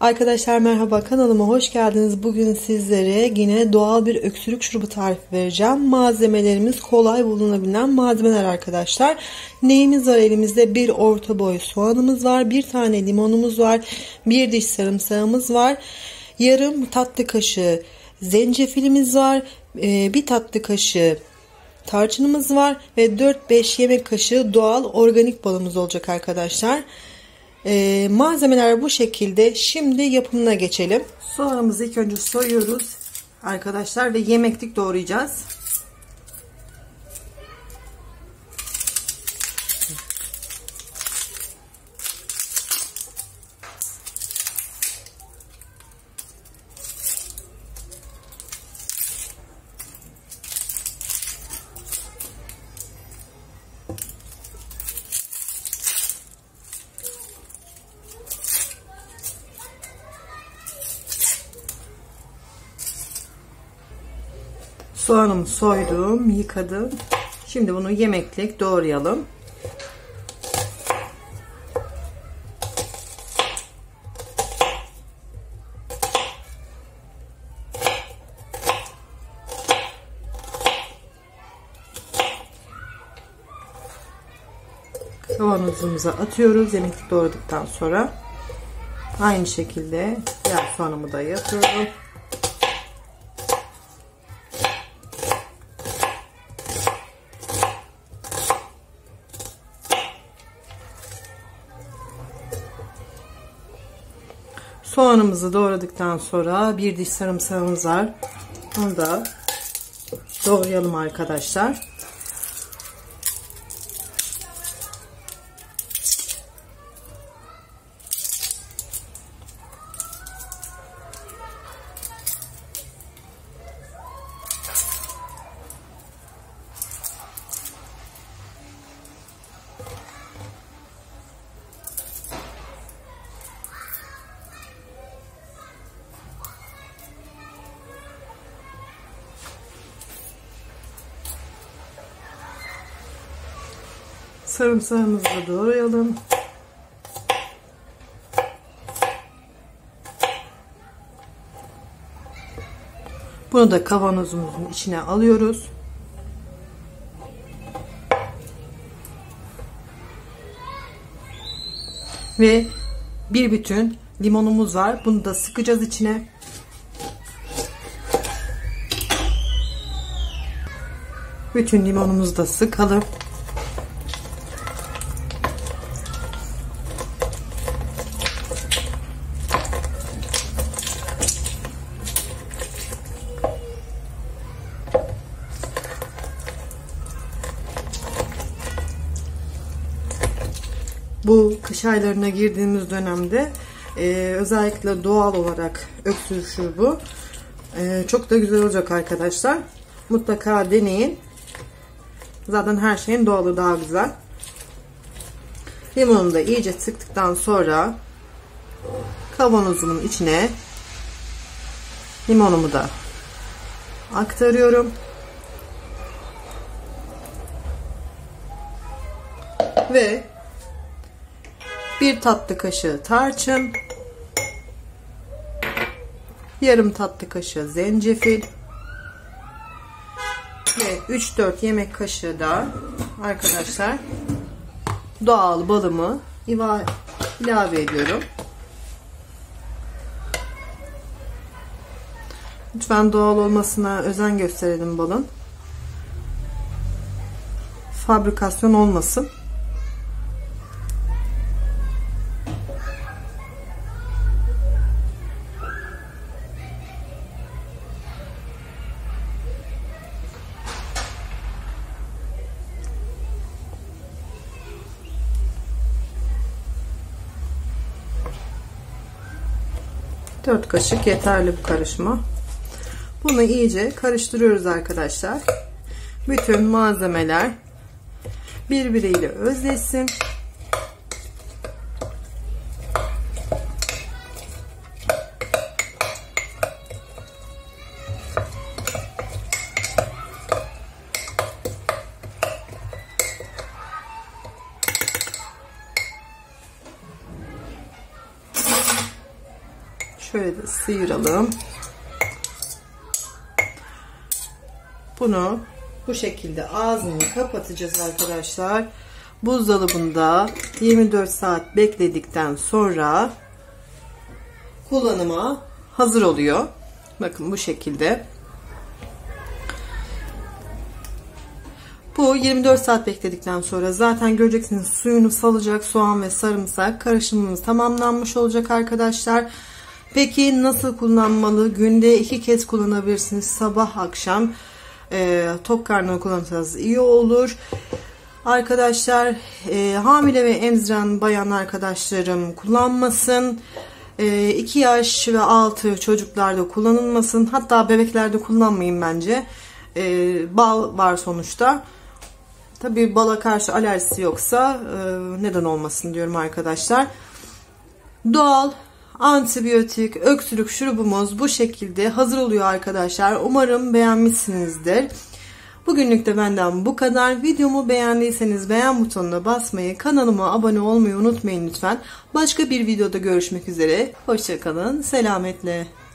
Arkadaşlar merhaba, kanalıma hoş geldiniz. Bugün sizlere yine doğal bir öksürük şurubu tarifi vereceğim. Malzemelerimiz kolay bulunabilen malzemeler arkadaşlar. Neyimiz var elimizde? Bir orta boy soğanımız var, bir tane limonumuz var, bir diş sarımsağımız var, yarım tatlı kaşığı zencefilimiz var, bir tatlı kaşığı tarçınımız var ve 4-5 yemek kaşığı doğal organik balımız olacak arkadaşlar. Malzemeler bu şekilde. Şimdi yapımına geçelim. Soğanımızı ilk önce soyuyoruz arkadaşlar ve yemeklik doğrayacağız. Soğanımı soydum, yıkadım. Şimdi bunu yemeklik doğrayalım. Kavanozumuza atıyoruz yemeklik doğradıktan sonra. Aynı şekilde diğer soğanımı da yapıyorum. Soğanımızı doğradıktan sonra bir diş sarımsağımız var. Onu da doğrayalım arkadaşlar. Sarımsağımızı da doğrayalım. Bunu da kavanozumuzun içine alıyoruz. Ve bir bütün limonumuz var. Bunu da sıkacağız içine. Bütün limonumuzu da sıkalım. Bu kış aylarına girdiğimiz dönemde özellikle doğal olarak öksürük şurubu çok da güzel olacak arkadaşlar. Mutlaka deneyin. Zaten her şeyin doğalı daha güzel. Limonu da iyice sıktıktan sonra kavanozumun içine limonumu da aktarıyorum. Ve bir tatlı kaşığı tarçın, yarım tatlı kaşığı zencefil ve 3-4 yemek kaşığı da arkadaşlar doğal balımı ilave ediyorum. Lütfen doğal olmasına özen gösterelim balın. Fabrikasyon olmasın. Dört kaşık yeterli bu karışıma. Bunu iyice karıştırıyoruz arkadaşlar. Bütün malzemeler birbiriyle özleşsin. Şöyle de sıyıralım. Bunu bu şekilde ağzını kapatacağız arkadaşlar. Buzdolabında 24 saat bekledikten sonra kullanıma hazır oluyor. Bakın bu şekilde. Bu 24 saat bekledikten sonra zaten göreceksiniz suyunu salacak. Soğan ve sarımsak karışımımız tamamlanmış olacak arkadaşlar. Peki nasıl kullanmalı? Günde 2 kez kullanabilirsiniz. Sabah akşam tok karnına kullanırsanız iyi olur. Arkadaşlar hamile ve emziren bayan arkadaşlarım kullanmasın. 2 yaş ve altı çocuklarda kullanılmasın. Hatta bebeklerde kullanmayın bence. Bal var sonuçta. Tabii bala karşı alerjisi yoksa neden olmasın diyorum arkadaşlar. Doğal antibiyotik öksürük şurubumuz bu şekilde hazır oluyor arkadaşlar. Umarım beğenmişsinizdir. Bugünlük de benden bu kadar. Videomu beğendiyseniz beğen butonuna basmayı, kanalıma abone olmayı unutmayın lütfen. Başka bir videoda görüşmek üzere. Hoşça kalın. Selametle.